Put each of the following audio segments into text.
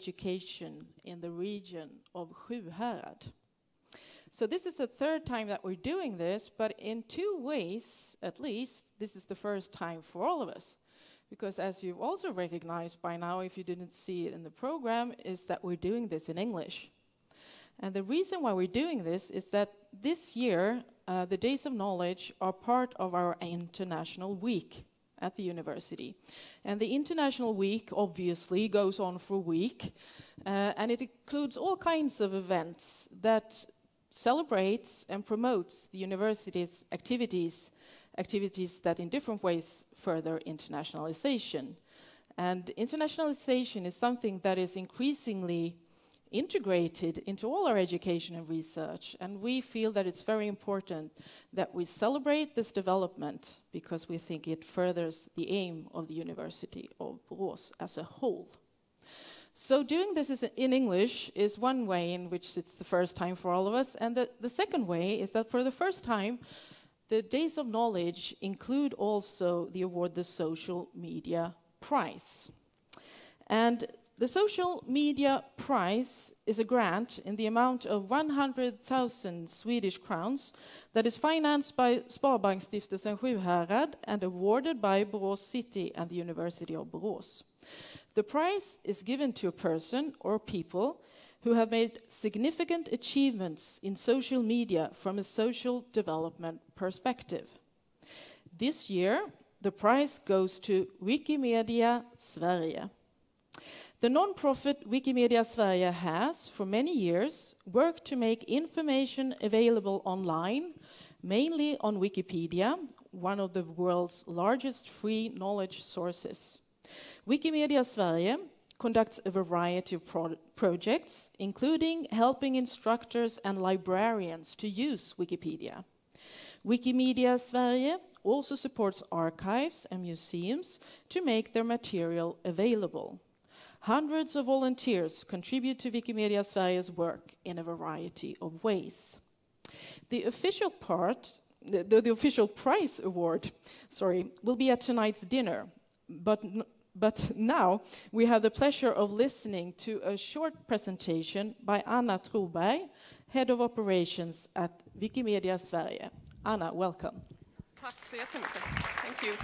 education in the region of Sjuhärad. So this is the third time that we're doing this, but in two ways, at least, this is the first time for all of us. Because as you've also recognized by now, if you didn't see it in the program, is that we're doing this in English. And the reason why we're doing this is that this year, the Days of Knowledge are part of our International Week at the university. And the International Week obviously goes on for a week, and it includes all kinds of events that celebrates and promotes the university's activities that in different ways further internationalization. And internationalization is something that is increasingly integrated into all our education and research, and we feel that it's very important that we celebrate this development because we think it furthers the aim of the University of Borås as a whole. So doing this in English is one way in which it's the first time for all of us, and the second way is that for the first time the Days of Knowledge include also the award the Social Media Prize. And the Social Media Prize is a grant in the amount of 100,000 Swedish crowns that is financed by Sparbanksstiftelsen Sjuhärad and awarded by Borås City and the University of Borås. The prize is given to a person or people who have made significant achievements in social media from a social development perspective. This year, the prize goes to Wikimedia Sverige. The non-profit Wikimedia Sverige has, for many years, worked to make information available online, mainly on Wikipedia, one of the world's largest free knowledge sources. Wikimedia Sverige conducts a variety of projects, including helping instructors and librarians to use Wikipedia. Wikimedia Sverige also supports archives and museums to make their material available. Hundreds of volunteers contribute to Wikimedia Sverige's work in a variety of ways. The official prize award, will be at tonight's dinner, but now we have the pleasure of listening to a short presentation by Anna Trubay, Head of Operations at Wikimedia Sverige. Anna, welcome. Tack så jättemycket. Thank you.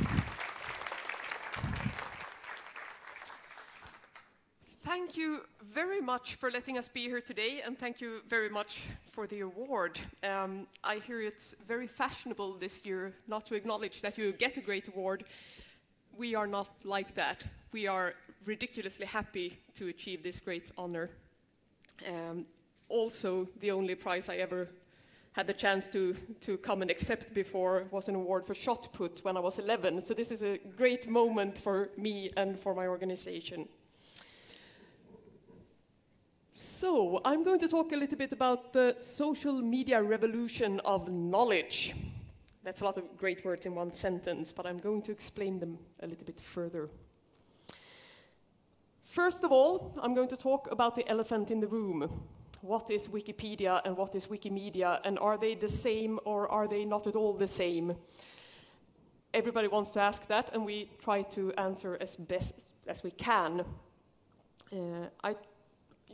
Thank you very much for letting us be here today, and thank you very much for the award. I hear it's very fashionable this year not to acknowledge that you get a great award. We are not like that. We are ridiculously happy to achieve this great honor. Also, the only prize I ever had the chance to come and accept before was an award for shot put when I was 11, so this is a great moment for me and for my organization. So, I'm going to talk a little bit about the social media revolution of knowledge. That's a lot of great words in one sentence, but I'm going to explain them a little bit further. First of all, I'm going to talk about the elephant in the room. What is Wikipedia and what is Wikimedia, and are they the same or are they not at all the same? Everybody wants to ask that, and we try to answer as best as we can. I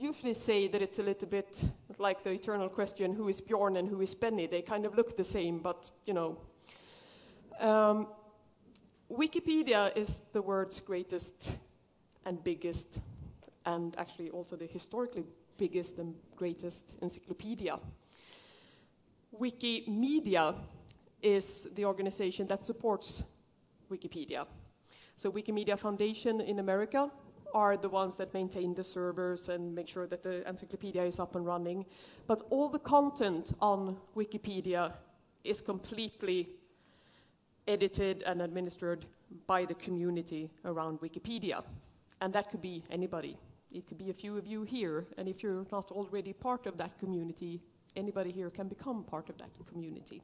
usually say that it's a little bit like the eternal question, who is Bjorn and who is Benny? They kind of look the same, but you know. Wikipedia is the world's greatest and biggest, and actually also the historically biggest and greatest encyclopedia. Wikimedia is the organization that supports Wikipedia. So Wikimedia Foundation in America are the ones that maintain the servers and make sure that the encyclopedia is up and running. But all the content on Wikipedia is completely edited and administered by the community around Wikipedia. And that could be anybody. It could be a few of you here. And if you're not already part of that community, anybody here can become part of that community.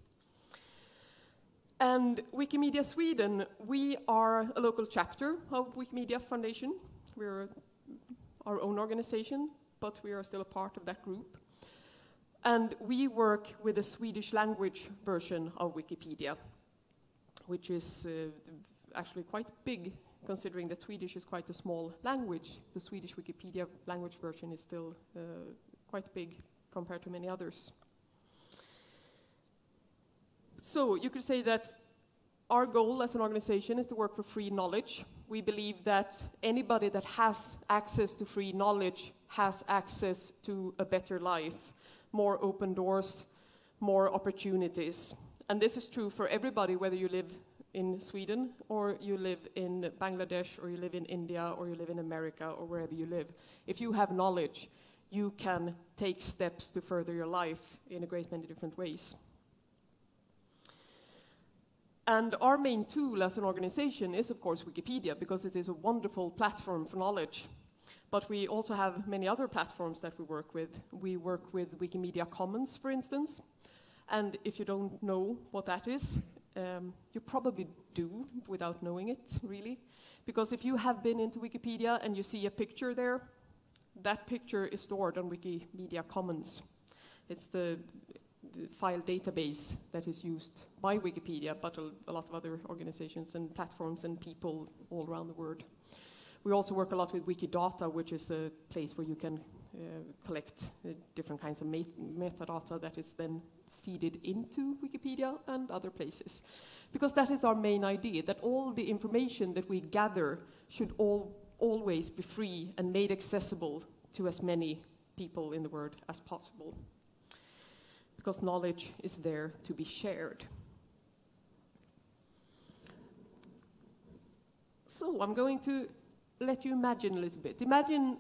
And Wikimedia Sweden, we are a local chapter of Wikimedia Foundation. We're our own organization, but we are still a part of that group. And we work with a Swedish language version of Wikipedia, which is actually quite big considering that Swedish is quite a small language, the Swedish Wikipedia language version is still quite big compared to many others. So you could say that our goal as an organization is to work for free knowledge. We believe that anybody that has access to free knowledge has access to a better life, more open doors, more opportunities. And this is true for everybody, whether you live in Sweden or you live in Bangladesh or you live in India or you live in America or wherever you live. If you have knowledge, you can take steps to further your life in a great many different ways. And our main tool as an organization is, of course, Wikipedia, because it is a wonderful platform for knowledge. But we also have many other platforms that we work with. We work with Wikimedia Commons, for instance. And if you don't know what that is, you probably do without knowing it, really. Because if you have been into Wikipedia and you see a picture there, that picture is stored on Wikimedia Commons. It's the file database that is used by Wikipedia, but a lot of other organizations and platforms and people all around the world. We also work a lot with Wikidata, which is a place where you can collect different kinds of metadata that is then feeded into Wikipedia and other places. Because that is our main idea, that all the information that we gather should always be free and made accessible to as many people in the world as possible. Because knowledge is there to be shared. So I'm going to let you imagine a little bit. Imagine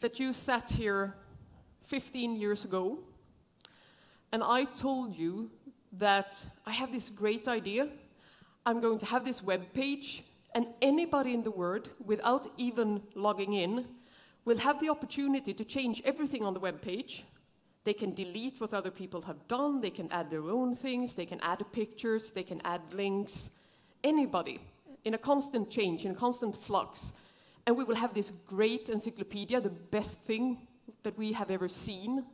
that you sat here 15 years ago and I told you that I have this great idea, I'm going to have this web page, and anybody in the world, without even logging in, will have the opportunity to change everything on the web page. They can delete what other people have done, they can add their own things, they can add pictures, they can add links. Anybody, in a constant change, in a constant flux. And we will have this great encyclopedia, the best thing that we have ever seen.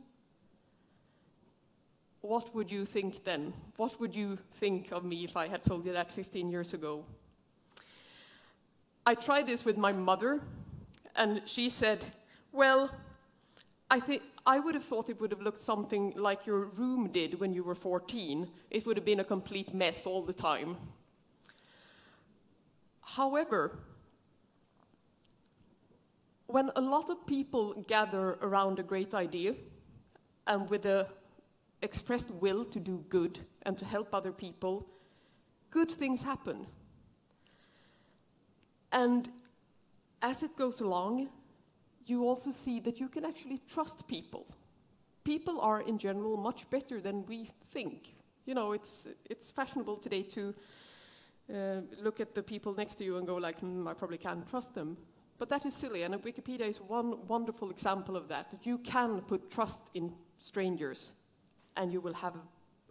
What would you think then? What would you think of me if I had told you that 15 years ago? I tried this with my mother, and she said, well, I would have thought it would have looked something like your room did when you were 14. It would have been a complete mess all the time. However, when a lot of people gather around a great idea and with the expressed will to do good and to help other people, good things happen. And as it goes along, you also see that you can actually trust people. People are, in general, much better than we think. You know, it's fashionable today to look at the people next to you and go like, I probably can't trust them. But that is silly, and Wikipedia is one wonderful example of that, that you can put trust in strangers, and you will have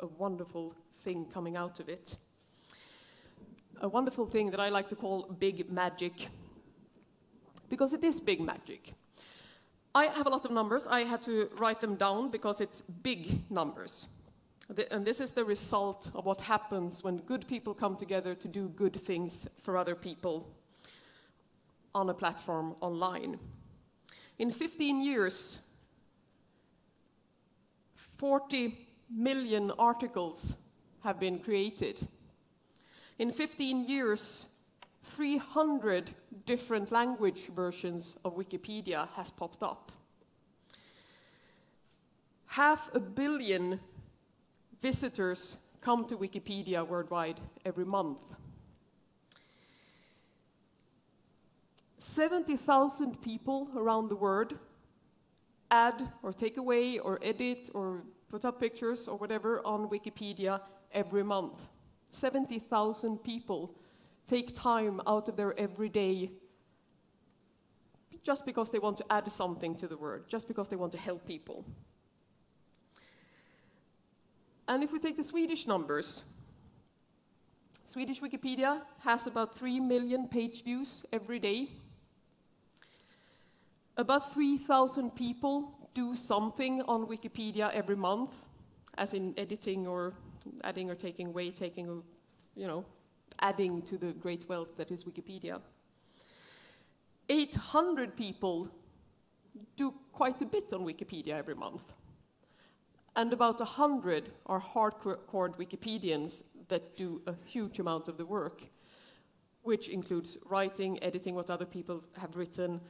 a wonderful thing coming out of it. A wonderful thing that I like to call big magic, because it is big magic. I have a lot of numbers. I had to write them down because it's big numbers. And this is the result of what happens when good people come together to do good things for other people on a platform online. In 15 years, 40 million articles have been created. In 15 years, 300 different language versions of Wikipedia has popped up. 500 million visitors come to Wikipedia worldwide every month. 70,000 people around the world add or take away or edit or put up pictures or whatever on Wikipedia every month. 70,000 people take time out of their everyday just because they want to add something to the word, just because they want to help people. And if we take the Swedish numbers, Swedish Wikipedia has about 3 million page views every day. About 3,000 people do something on Wikipedia every month, as in editing or adding or taking away, you know, adding to the great wealth that is Wikipedia. 800 people do quite a bit on Wikipedia every month. And about 100 are hardcore Wikipedians that do a huge amount of the work, which includes writing, editing what other people have written,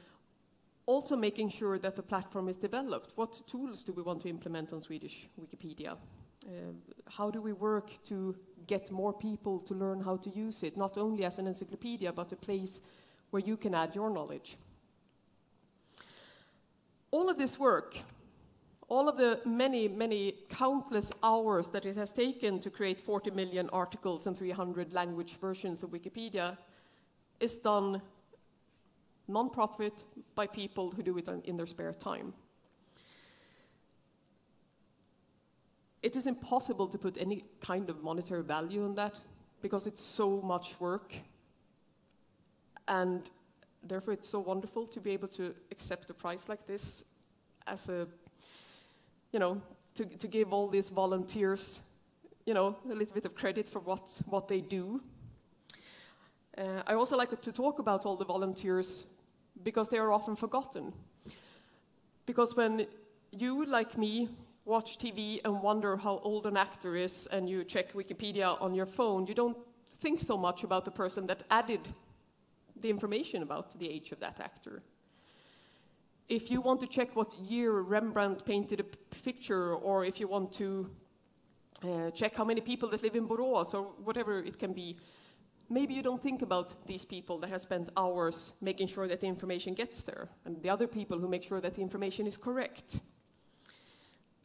also making sure that the platform is developed. What tools do we want to implement on Swedish Wikipedia? How do we work to get more people to learn how to use it, not only as an encyclopedia, but a place where you can add your knowledge? All of this work, all of the many, many countless hours that it has taken to create 40 million articles and 300 language versions of Wikipedia is done non-profit by people who do it in their spare time. It is impossible to put any kind of monetary value on that because it's so much work, and therefore it's so wonderful to be able to accept a prize like this as a, you know, to give all these volunteers, you know, a little bit of credit for what they do. I also like to talk about all the volunteers because they are often forgotten. Because when you, like me, watch TV and wonder how old an actor is and you check Wikipedia on your phone, you don't think so much about the person that added the information about the age of that actor. If you want to check what year Rembrandt painted a picture, or if you want to check how many people that live in Borås, or whatever it can be, maybe you don't think about these people that have spent hours making sure that the information gets there, and the other people who make sure that the information is correct.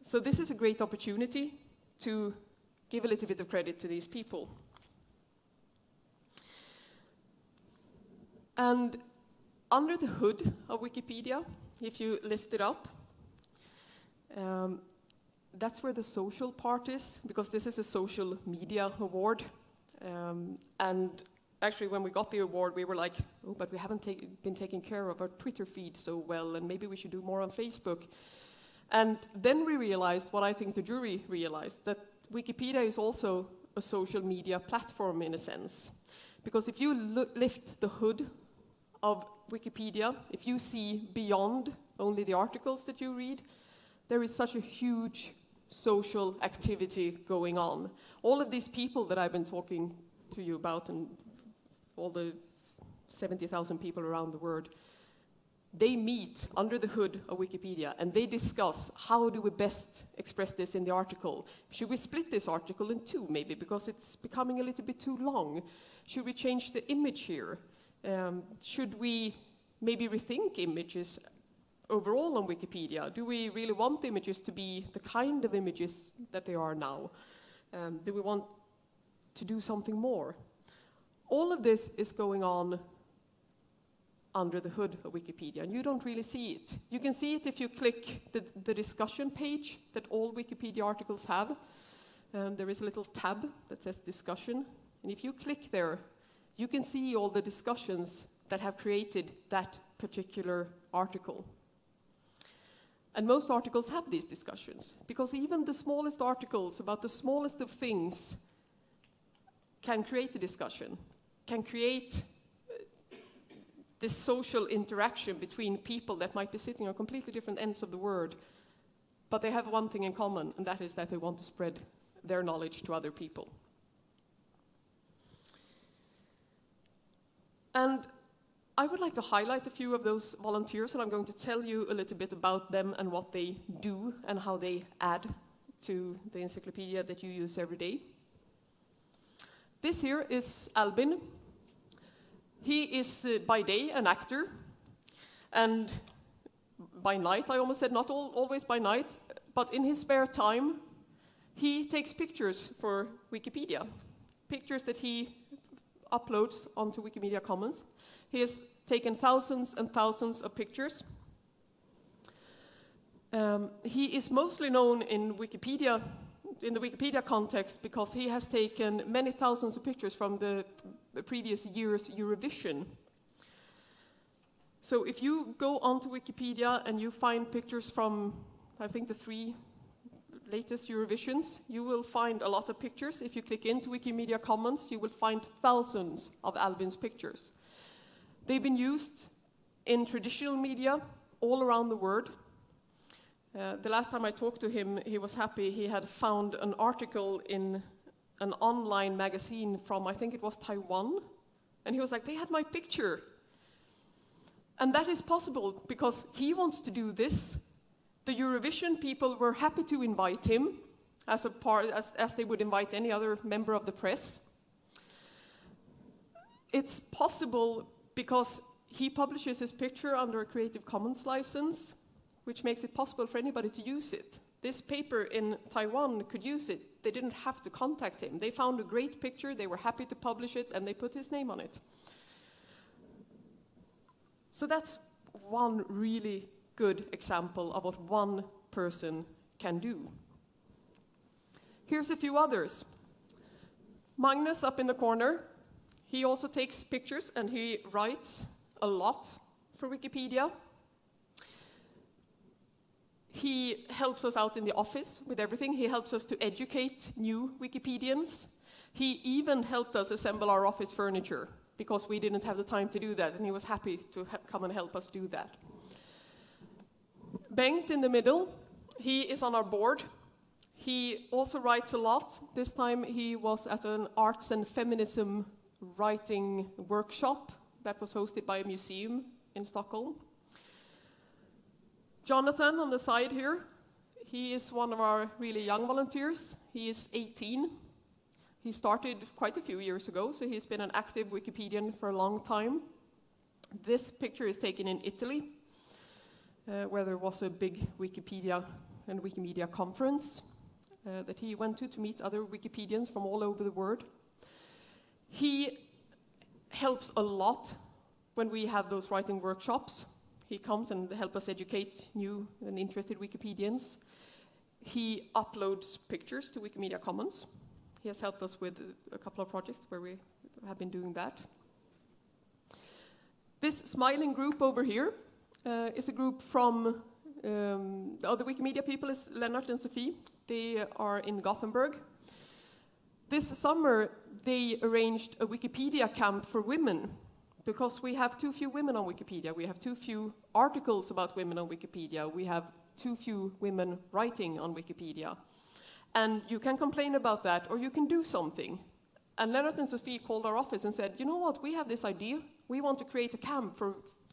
So this is a great opportunity to give a little bit of credit to these people. And under the hood of Wikipedia, if you lift it up, that's where the social part is, because this is a social media award. And actually, when we got the award, we were like, oh, but we haven't been taking care of our Twitter feed so well, and maybe we should do more on Facebook. And then we realized what I think the jury realized, that Wikipedia is also a social media platform in a sense. Because if you lift the hood of Wikipedia, if you see beyond only the articles that you read, there is such a huge social activity going on. All of these people that I've been talking to you about, and all the 70,000 people around the world, they meet under the hood of Wikipedia, and they discuss how do we best express this in the article. Should we split this article in two, maybe, because it's becoming a little bit too long? Should we change the image here? Should we maybe rethink images overall on Wikipedia? Do we really want the images to be the kind of images that they are now? Do we want to do something more? All of this is going on under the hood of Wikipedia, and you don't really see it. You can see it if you click the discussion page that all Wikipedia articles have. There is a little tab that says discussion, and if you click there, you can see all the discussions that have created that particular article. And most articles have these discussions, because even the smallest articles about the smallest of things can create a discussion, can create this social interaction between people that might be sitting on completely different ends of the world, but they have one thing in common, and that is that they want to spread their knowledge to other people. And I would like to highlight a few of those volunteers, and I'm going to tell you a little bit about them and what they do and how they add to the encyclopedia that you use every day. This here is Albin. He is by day an actor, and by night, I almost said not always by night, but in his spare time, he takes pictures for Wikipedia, pictures that he uploads onto Wikimedia Commons. He has taken thousands and thousands of pictures. He is mostly known in Wikipedia, in the Wikipedia context, because he has taken many thousands of pictures from the previous year's Eurovision. So if you go onto Wikipedia and you find pictures from, I think, the 3 latest Eurovisions, you will find a lot of pictures. If you click into Wikimedia Commons, you will find thousands of Albin's pictures. They've been used in traditional media all around the world. The last time I talked to him, he was happy he had found an article in an online magazine from, I think it was Taiwan, and he was like, they had my picture. And that is possible because he wants to do this. The Eurovision people were happy to invite him as, as they would invite any other member of the press. It's possible because he publishes his picture under a Creative Commons license, which makes it possible for anybody to use it. This paper in Taiwan could use it. They didn't have to contact him. They found a great picture, they were happy to publish it, and they put his name on it. So that's one really good example of what one person can do. Here's a few others. Magnus up in the corner, he also takes pictures and he writes a lot for Wikipedia. He helps us out in the office with everything. He helps us to educate new Wikipedians. He even helped us assemble our office furniture because we didn't have the time to do that, and he was happy to come and help us do that. Bengt in the middle, he is on our board. He also writes a lot. This time he was at an arts and feminism writing workshop that was hosted by a museum in Stockholm. Jonathan on the side here, he is one of our really young volunteers. He is 18. He started quite a few years ago, so he's been an active Wikipedian for a long time. This picture is taken in Italy, where there was a big Wikipedia and Wikimedia conference that he went to meet other Wikipedians from all over the world. He helps a lot when we have those writing workshops. He comes and helps us educate new and interested Wikipedians. He uploads pictures to Wikimedia Commons. He has helped us with a couple of projects where we have been doing that. This smiling group over here is a group from the Wikimedia people, is Lennart and Sophie. They are in Gothenburg. This summer, they arranged a Wikipedia camp for women, because we have too few women on Wikipedia, we have too few articles about women on Wikipedia, we have too few women writing on Wikipedia. And you can complain about that, or you can do something. And Lennart and Sophie called our office and said, you know what, we have this idea, we want to create a camp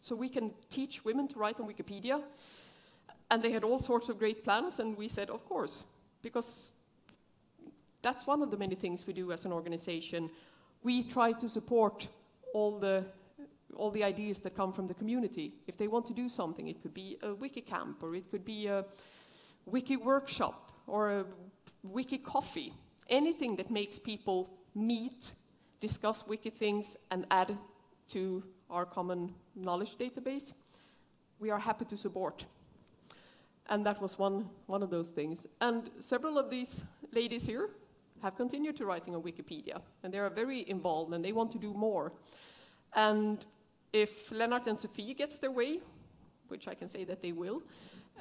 so we can teach women to write on Wikipedia. And they had all sorts of great plans, and we said, of course, because that's one of the many things we do as an organization. We try to support all the ideas that come from the community. If they want to do something, it could be a wiki camp, or it could be a wiki workshop, or a wiki coffee. Anything that makes people meet, discuss wiki things, and add to our common knowledge database, we are happy to support. And that was one of those things. And several of these ladies here have continued to writing on Wikipedia, and they are very involved, and they want to do more. And if Lennart and Sophie gets their way, which I can say that they will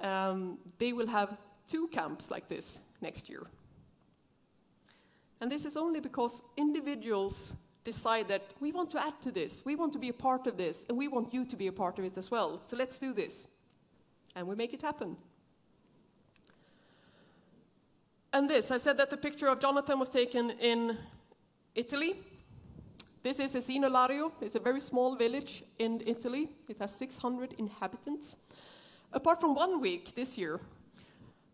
have 2 camps like this next year. And this is only because individuals decide that we want to add to this, we want to be a part of this, and we want you to be a part of it as well, so let's do this. And we make it happen. And this, I said that the picture of Jonathan was taken in Italy. This is Esino Lario. It's a very small village in Italy. It has 600 inhabitants. Apart from one week this year,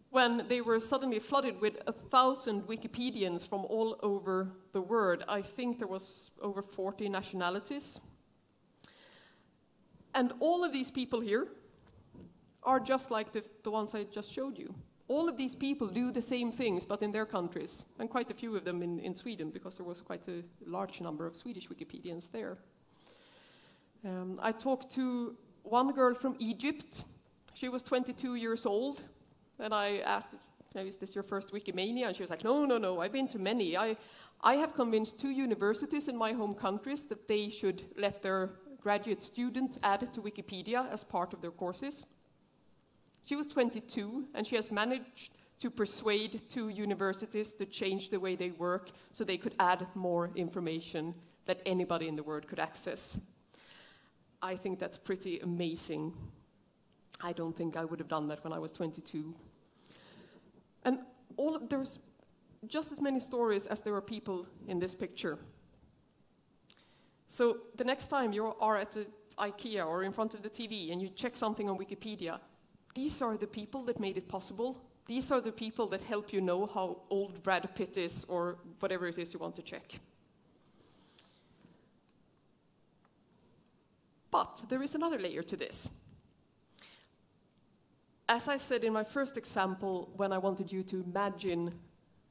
when they were suddenly flooded with 1,000 Wikipedians from all over the world. I think there was over 40 nationalities. And all of these people here are just like the ones I just showed you. All of these people do the same things, but in their countries, and quite a few of them in Sweden, because there was quite a large number of Swedish Wikipedians there. I talked to one girl from Egypt. She was 22 years old, and I asked, is this your first Wikimania? And she was like, no, no, no, I've been to many. I have convinced 2 universities in my home countries that they should let their graduate students add to Wikipedia as part of their courses. She was 22, and she has managed to persuade 2 universities to change the way they work so they could add more information that anybody in the world could access. I think that's pretty amazing. I don't think I would have done that when I was 22. And there's just as many stories as there are people in this picture. So the next time you are at IKEA or in front of the TV and you check something on Wikipedia, these are the people that made it possible. These are the people that help you know how old Brad Pitt is or whatever it is you want to check. But there is another layer to this. As I said in my first example, when I wanted you to imagine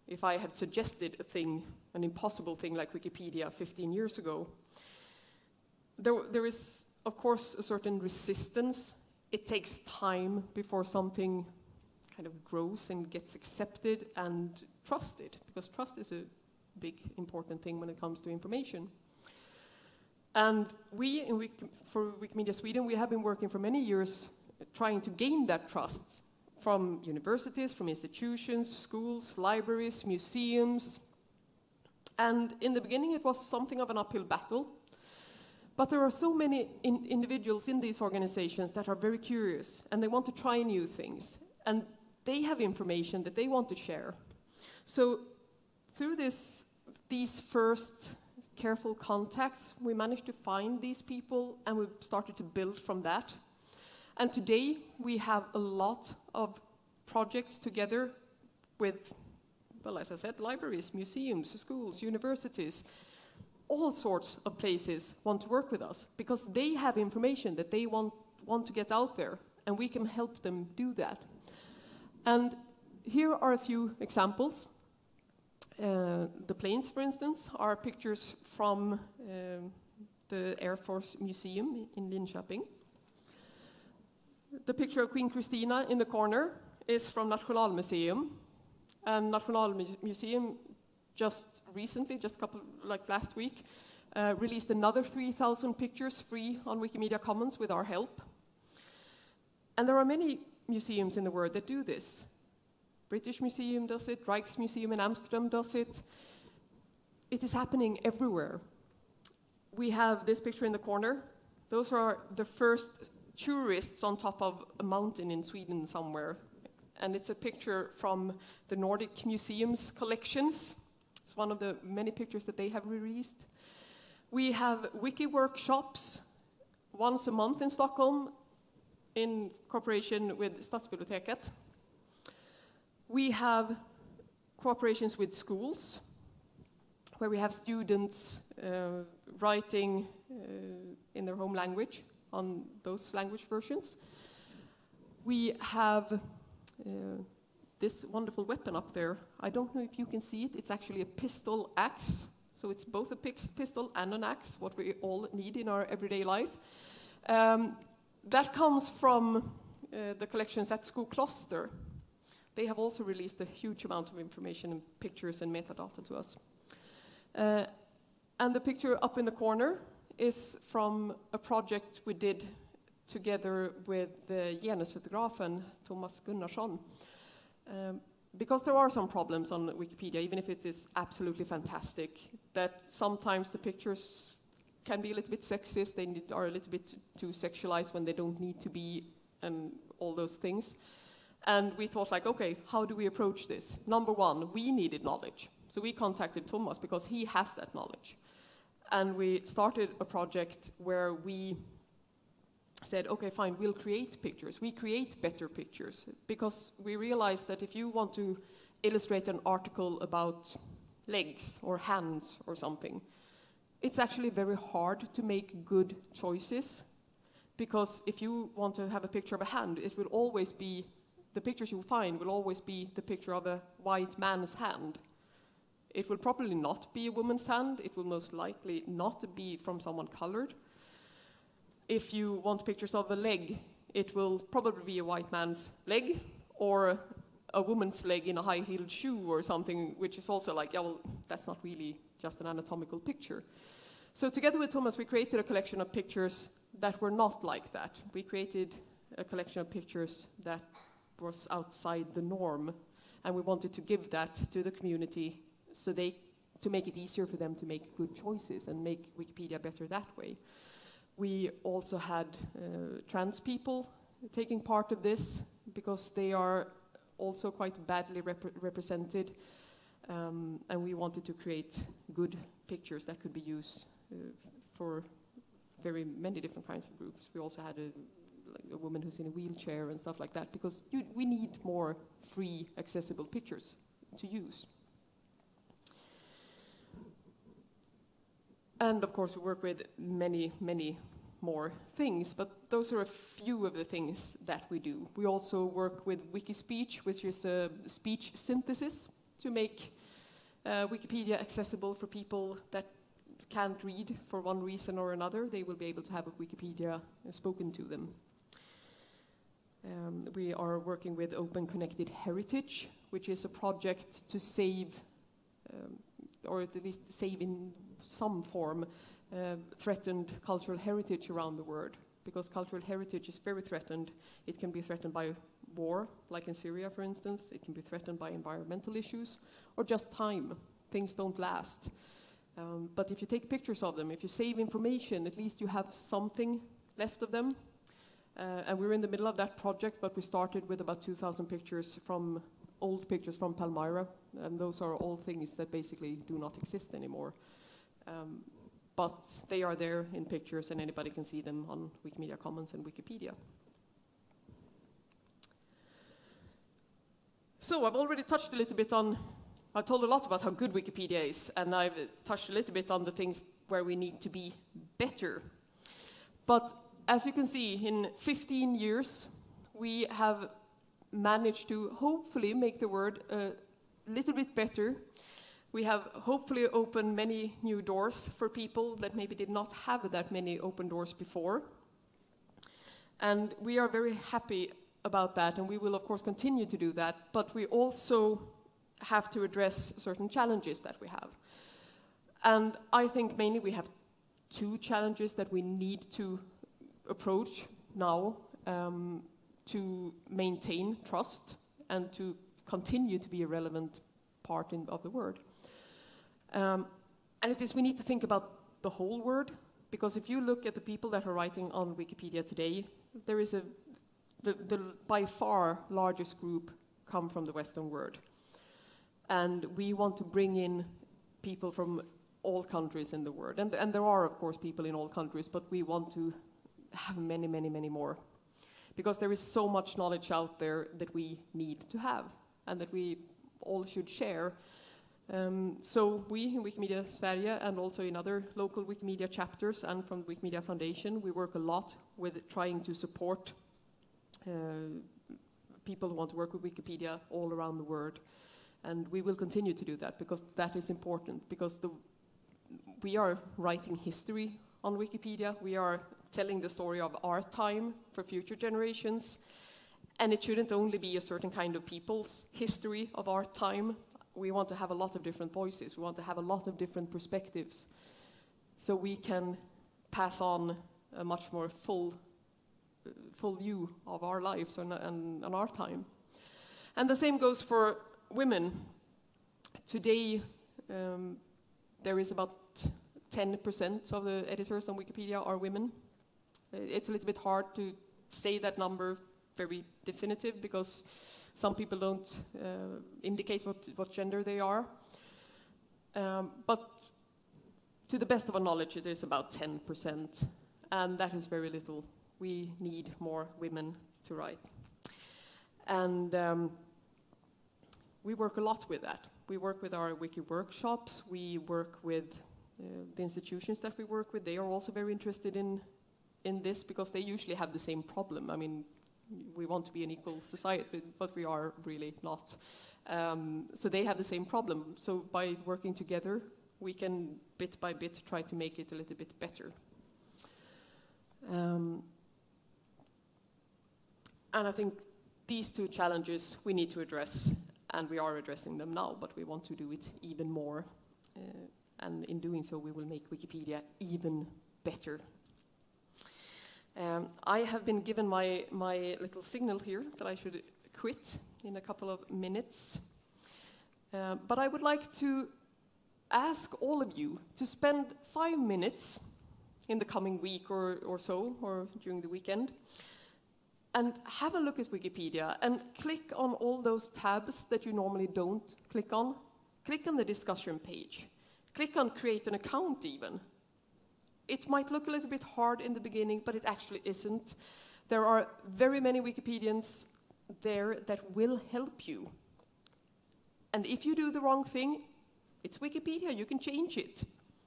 if I had suggested a thing, an impossible thing like Wikipedia 15 years ago, there is, of course, a certain resistance. It takes time before something kind of grows and gets accepted and trusted, because trust is a big, important thing when it comes to information. And we, for Wikimedia Sweden, we have been working for many years trying to gain that trust from universities, from institutions, schools, libraries, museums. And in the beginning, it was something of an uphill battle. But there are so many individuals in these organizations that are very curious, and they want to try new things. And they have information that they want to share. So through these first careful contacts, we managed to find these people, and we started to build from that. And today, we have a lot of projects together with, well, as I said, libraries, museums, schools, universities. All sorts of places want to work with us because they have information that they want to get out there, and we can help them do that. And here are a few examples. The planes, for instance, are pictures from the Air Force Museum in Linköping. The picture of Queen Christina in the corner is from National Museum. And National Museum just recently, just a couple, like last week, released another 3,000 pictures free on Wikimedia Commons with our help. And there are many museums in the world that do this. British Museum does it, Rijksmuseum in Amsterdam does it. It is happening everywhere. We have this picture in the corner. Those are the first tourists on top of a mountain in Sweden somewhere. And it's a picture from the Nordic Museum's collections. It's one of the many pictures that they have released. We have wiki workshops once a month in Stockholm in cooperation with Stadsbiblioteket. We have cooperations with schools where we have students writing in their home language on those language versions. We have this wonderful weapon up there. I don't know if you can see it. It's actually a pistol axe. So it's both a pistol and an axe, what we all need in our everyday life. That comes from the collections at Skokloster. They have also released a huge amount of information and pictures and metadata to us. And the picture up in the corner is from a project we did together with the genusfotografen Thomas Gunnarsson. Because there are some problems on Wikipedia, even if it is absolutely fantastic, that sometimes the pictures can be a little bit sexist, they are a little bit too sexualized when they don't need to be, and all those things. And we thought, like, okay, how do we approach this? Number one, we needed knowledge. So we contacted Thomas because he has that knowledge. And we started a project where we said, okay, fine, we'll create pictures. We create better pictures because we realized that if you want to illustrate an article about legs or hands or something, it's actually very hard to make good choices because if you want to have a picture of a hand, it will always be, the pictures you find will always be the picture of a white man's hand. It will probably not be a woman's hand. It will most likely not be from someone colored. If you want pictures of a leg, it will probably be a white man's leg or a woman's leg in a high-heeled shoe or something, which is also like, yeah, well, that's not really just an anatomical picture. So together with Thomas, we created a collection of pictures that were not like that. We created a collection of pictures that was outside the norm, and we wanted to give that to the community so to make it easier for them to make good choices and make Wikipedia better that way. We also had trans people taking part of this, because they are also quite badly represented, and we wanted to create good pictures that could be used for very many different kinds of groups. We also had a woman who's in a wheelchair and stuff like that, because we need more free, accessible pictures to use. And of course we work with many, many more things, but those are a few of the things that we do. We also work with Wikispeech, which is a speech synthesis to make Wikipedia accessible for people that can't read for one reason or another. They will be able to have a Wikipedia spoken to them. We are working with Open Connected Heritage, which is a project to save, or at least save in some form, threatened cultural heritage around the world, because cultural heritage is very threatened. It can be threatened by war, like in Syria, for instance. It can be threatened by environmental issues, or just time. Things don't last. But if you take pictures of them, if you save information, at least you have something left of them. And we're in the middle of that project, but we started with about 2,000 pictures from old pictures from Palmyra, and those are all things that basically do not exist anymore. But they are there in pictures, and anybody can see them on Wikimedia Commons and Wikipedia. So I've already touched a little bit on, I've told a lot about how good Wikipedia is, and I've touched a little bit on the things where we need to be better. But as you can see, in 15 years, we have managed to hopefully make the word a little bit better. We have hopefully opened many new doors for people that maybe did not have that many open doors before. And we are very happy about that, and we will of course continue to do that, but we also have to address certain challenges that we have. And I think mainly we have two challenges that we need to approach now to maintain trust and to continue to be a relevant part of the word. And it is, we need to think about the whole word, because if you look at the people that are writing on Wikipedia today, there is the by far largest group come from the Western world. And we want to bring in people from all countries in the world. And there are, of course, people in all countries, but we want to have many, many, many more. Because there is so much knowledge out there that we need to have, and that we all should share. So we in Wikimedia Sverige, and also in other local Wikimedia chapters, and from the Wikimedia Foundation, we work a lot with trying to support people who want to work with Wikipedia all around the world. And we will continue to do that, because that is important, because we are writing history on Wikipedia. We are telling the story of our time for future generations. And it shouldn't only be a certain kind of people's history of our time. We want to have a lot of different voices. We want to have a lot of different perspectives, so we can pass on a much more full view of our lives and our time. And the same goes for women. Today, there is about 10% of the editors on Wikipedia are women. It's a little bit hard to say that number very definitive, because some people don't indicate what gender they are. But to the best of our knowledge, it is about 10%, and that is very little. We need more women to write. And we work a lot with that. We work with our wiki workshops. We work with the institutions that we work with. They are also very interested in this, because they usually have the same problem. I mean, we want to be an equal society, but we are really not. So they have the same problem. So by working together, we can bit by bit try to make it a little bit better. And I think these two challenges we need to address. And we are addressing them now, but we want to do it even more. And in doing so, we will make Wikipedia even better. I have been given my little signal here that I should quit in a couple of minutes. But I would like to ask all of you to spend 5 minutes in the coming week or so, or during the weekend. And have a look at Wikipedia and click on all those tabs that you normally don't click on. Click on the discussion page. Click on create an account even. It might look a little bit hard in the beginning, but it actually isn't. There are very many Wikipedians there that will help you. And if you do the wrong thing, it's Wikipedia, you can change it.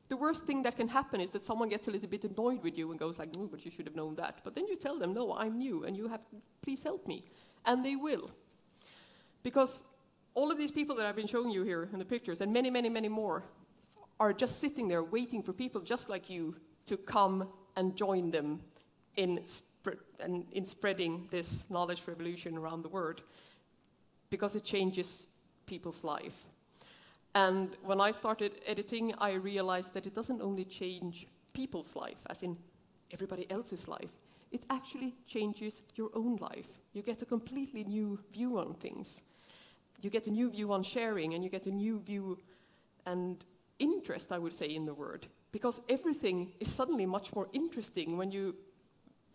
The worst thing that can happen is that someone gets a little bit annoyed with you and goes like, no, but you should have known that. But then you tell them, no, I'm new, and you have to please help me. And they will. Because all of these people that I've been showing you here in the pictures, and many, many, many more, are just sitting there waiting for people just like you to come and join them in spreading this knowledge revolution around the world. Because it changes people's life. And when I started editing, I realized that it doesn't only change people's life, as in everybody else's life. It actually changes your own life. You get a completely new view on things. You get a new view on sharing, and you get a new view and interest, I would say, in the word. Because everything is suddenly much more interesting when you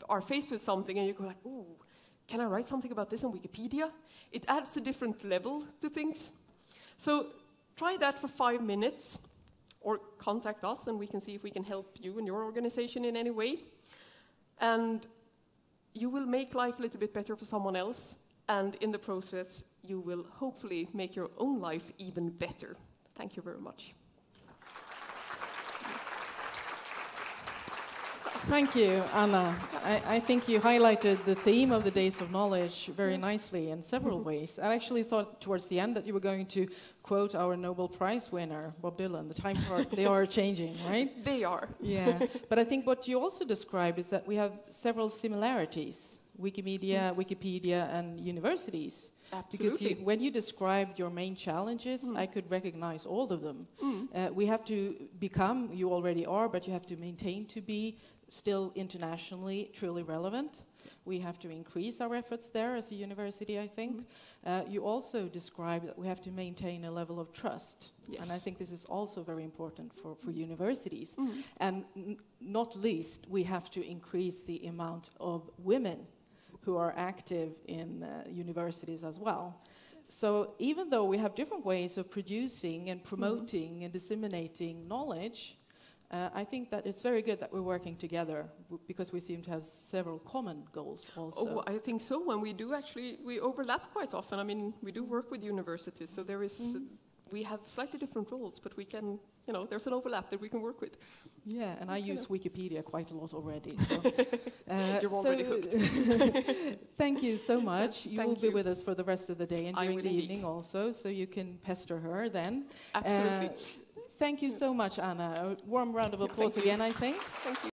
are faced with something and you go like, ooh, can I write something about this on Wikipedia? It adds a different level to things. So try that for 5 minutes, or contact us and we can see if we can help you and your organization in any way. And you will make life a little bit better for someone else, and in the process, you will hopefully make your own life even better. Thank you very much. Thank you, Anna. I think you highlighted the theme of the Days of Knowledge very nicely in several ways. I actually thought towards the end that you were going to quote our Nobel Prize winner, Bob Dylan. The times are, they are changing, right? They are. Yeah. But I think what you also described is that we have several similarities. Wikimedia, Wikipedia, and universities. Absolutely. Because you, when you described your main challenges, I could recognize all of them. We have to become, you already are, but you have to maintain to be still internationally truly relevant. We have to increase our efforts there as a university, I think. You also described that we have to maintain a level of trust. Yes. And I think this is also very important for universities. And not least, we have to increase the amount of women who are active in universities as well. So even though we have different ways of producing and promoting and disseminating knowledge, I think that it's very good that we're working together because we seem to have several common goals also. Oh, I think so, and we do actually, we overlap quite often. I mean, we do work with universities, so there is, we have slightly different roles, but we can, you know, there's an overlap that we can work with. Yeah, and I use Wikipedia quite a lot already. So, you're already hooked. Thank you so much. You will be with us for the rest of the day and during the evening also, so you can pester her then. Absolutely. Thank you so much, Anna. A warm round of applause again, I think. Thank you.